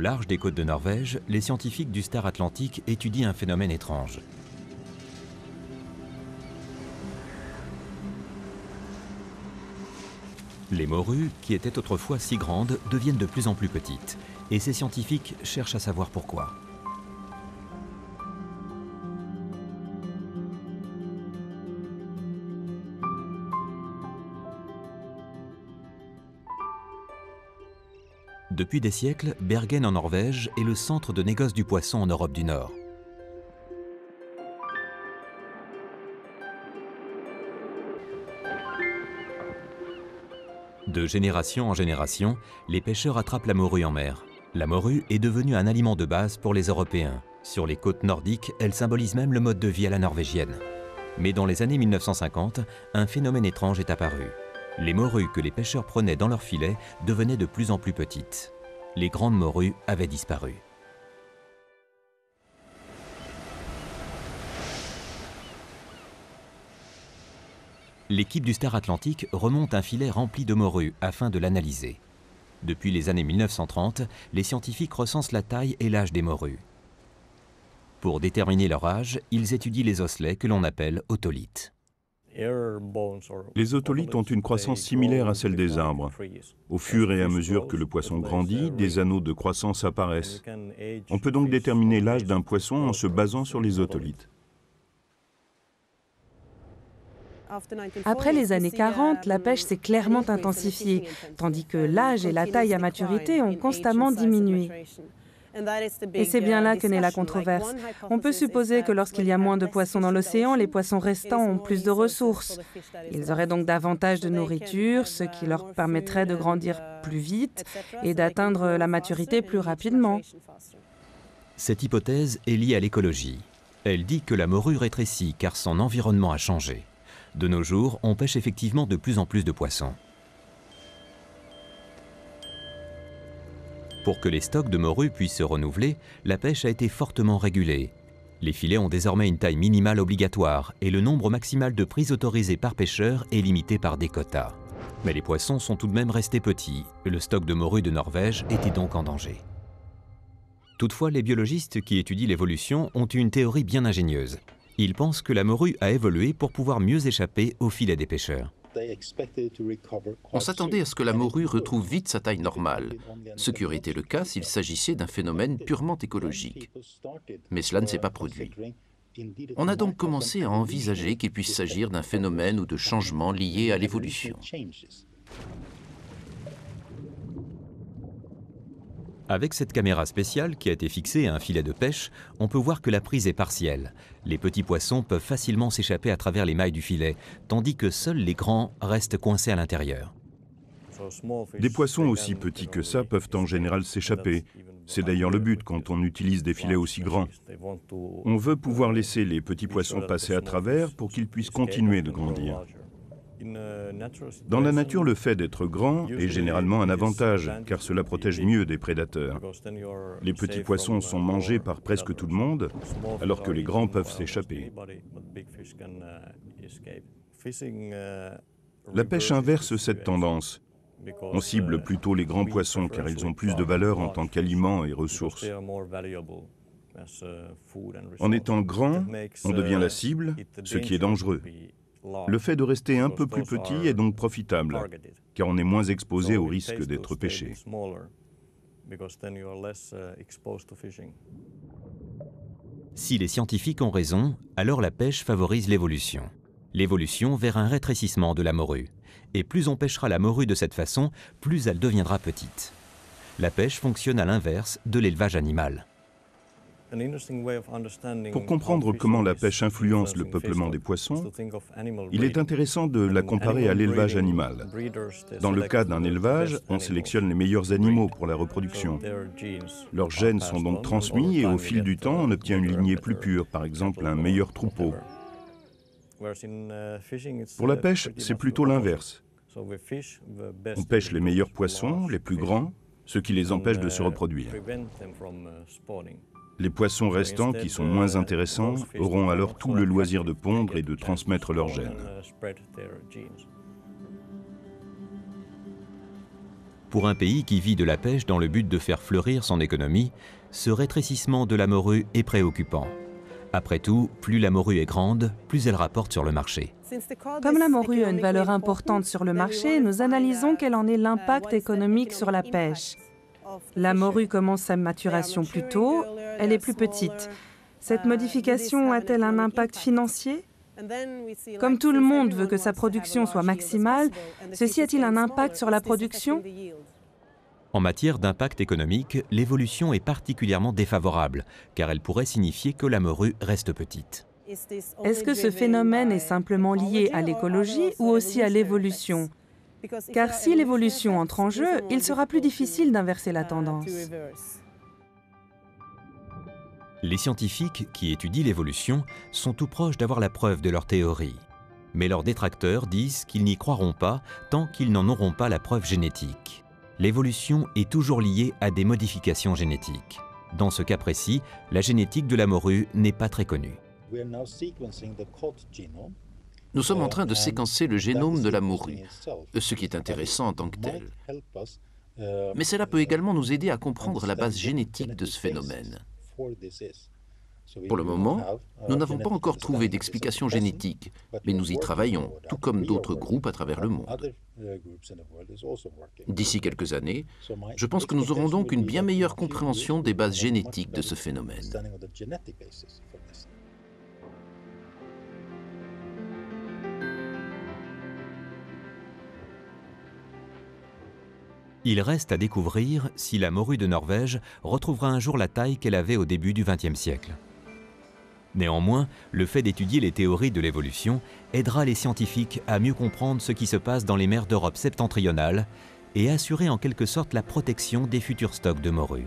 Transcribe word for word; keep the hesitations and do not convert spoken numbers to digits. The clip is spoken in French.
Au large des côtes de Norvège, les scientifiques du Star Atlantique étudient un phénomène étrange. Les morues, qui étaient autrefois si grandes, deviennent de plus en plus petites. Et ces scientifiques cherchent à savoir pourquoi. Depuis des siècles, Bergen en Norvège est le centre de négoce du poisson en Europe du Nord. De génération en génération, les pêcheurs attrapent la morue en mer. La morue est devenue un aliment de base pour les Européens. Sur les côtes nordiques, elle symbolise même le mode de vie à la norvégienne. Mais dans les années mille neuf cent cinquante, un phénomène étrange est apparu. Les morues que les pêcheurs prenaient dans leurs filets devenaient de plus en plus petites. Les grandes morues avaient disparu. L'équipe du Star Atlantique remonte un filet rempli de morues afin de l'analyser. Depuis les années mille neuf cent trente, les scientifiques recensent la taille et l'âge des morues. Pour déterminer leur âge, ils étudient les osselets que l'on appelle otolithes. Les otolithes ont une croissance similaire à celle des arbres. Au fur et à mesure que le poisson grandit, des anneaux de croissance apparaissent. On peut donc déterminer l'âge d'un poisson en se basant sur les otolithes. Après les années quarante, la pêche s'est clairement intensifiée, tandis que l'âge et la taille à maturité ont constamment diminué. Et c'est bien là que naît la controverse. On peut supposer que lorsqu'il y a moins de poissons dans l'océan, les poissons restants ont plus de ressources. Ils auraient donc davantage de nourriture, ce qui leur permettrait de grandir plus vite et d'atteindre la maturité plus rapidement. Cette hypothèse est liée à l'écologie. Elle dit que la morue rétrécit car son environnement a changé. De nos jours, on pêche effectivement de plus en plus de poissons. Pour que les stocks de morues puissent se renouveler, la pêche a été fortement régulée. Les filets ont désormais une taille minimale obligatoire et le nombre maximal de prises autorisées par pêcheur est limité par des quotas. Mais les poissons sont tout de même restés petits. Le stock de morues de Norvège était donc en danger. Toutefois, les biologistes qui étudient l'évolution ont eu une théorie bien ingénieuse. Ils pensent que la morue a évolué pour pouvoir mieux échapper aux filets des pêcheurs. On s'attendait à ce que la morue retrouve vite sa taille normale, ce qui aurait été le cas s'il s'agissait d'un phénomène purement écologique. Mais cela ne s'est pas produit. On a donc commencé à envisager qu'il puisse s'agir d'un phénomène ou de changement lié à l'évolution. Avec cette caméra spéciale qui a été fixée à un filet de pêche, on peut voir que la prise est partielle. Les petits poissons peuvent facilement s'échapper à travers les mailles du filet, tandis que seuls les grands restent coincés à l'intérieur. Des poissons aussi petits que ça peuvent en général s'échapper. C'est d'ailleurs le but quand on utilise des filets aussi grands. On veut pouvoir laisser les petits poissons passer à travers pour qu'ils puissent continuer de grandir. Dans la nature, le fait d'être grand est généralement un avantage, car cela protège mieux des prédateurs. Les petits poissons sont mangés par presque tout le monde, alors que les grands peuvent s'échapper. La pêche inverse cette tendance. On cible plutôt les grands poissons, car ils ont plus de valeur en tant qu'aliments et ressources. En étant grand, on devient la cible, ce qui est dangereux. Le fait de rester un peu plus petit est donc profitable, car on est moins exposé au risque d'être pêché. Si les scientifiques ont raison, alors la pêche favorise l'évolution. L'évolution vers un rétrécissement de la morue. Et plus on pêchera la morue de cette façon, plus elle deviendra petite. La pêche fonctionne à l'inverse de l'élevage animal. Pour comprendre comment la pêche influence le peuplement des poissons, il est intéressant de la comparer à l'élevage animal. Dans le cas d'un élevage, on sélectionne les meilleurs animaux pour la reproduction. Leurs gènes sont donc transmis et au fil du temps, on obtient une lignée plus pure, par exemple un meilleur troupeau. Pour la pêche, c'est plutôt l'inverse. On pêche les meilleurs poissons, les plus grands, ce qui les empêche de se reproduire. Les poissons restants, qui sont moins intéressants, auront alors tout le loisir de pondre et de transmettre leurs gènes. pour un pays qui vit de la pêche dans le but de faire fleurir son économie, ce rétrécissement de la morue est préoccupant. Après tout, plus la morue est grande, plus elle rapporte sur le marché. Comme la morue a une valeur importante sur le marché, nous analysons quel en est l'impact économique sur la pêche. La morue commence sa maturation plus tôt, elle est plus petite. Cette modification a-t-elle un impact financier ? Comme tout le monde veut que sa production soit maximale, ceci a-t-il un impact sur la production ? En matière d'impact économique, l'évolution est particulièrement défavorable, car elle pourrait signifier que la morue reste petite. Est-ce que ce phénomène est simplement lié à l'écologie ou aussi à l'évolution ? Car si l'évolution entre en jeu, il sera plus difficile d'inverser la tendance. Les scientifiques qui étudient l'évolution sont tout proches d'avoir la preuve de leur théorie. Mais leurs détracteurs disent qu'ils n'y croiront pas tant qu'ils n'en auront pas la preuve génétique. L'évolution est toujours liée à des modifications génétiques. Dans ce cas précis, la génétique de la morue n'est pas très connue. Nous sommes en train de séquencer le génome de la morue, ce qui est intéressant en tant que tel. Mais cela peut également nous aider à comprendre la base génétique de ce phénomène. Pour le moment, nous n'avons pas encore trouvé d'explication génétique, mais nous y travaillons, tout comme d'autres groupes à travers le monde. D'ici quelques années, je pense que nous aurons donc une bien meilleure compréhension des bases génétiques de ce phénomène. Il reste à découvrir si la morue de Norvège retrouvera un jour la taille qu'elle avait au début du vingtième siècle. Néanmoins, le fait d'étudier les théories de l'évolution aidera les scientifiques à mieux comprendre ce qui se passe dans les mers d'Europe septentrionale et assurer en quelque sorte la protection des futurs stocks de morue.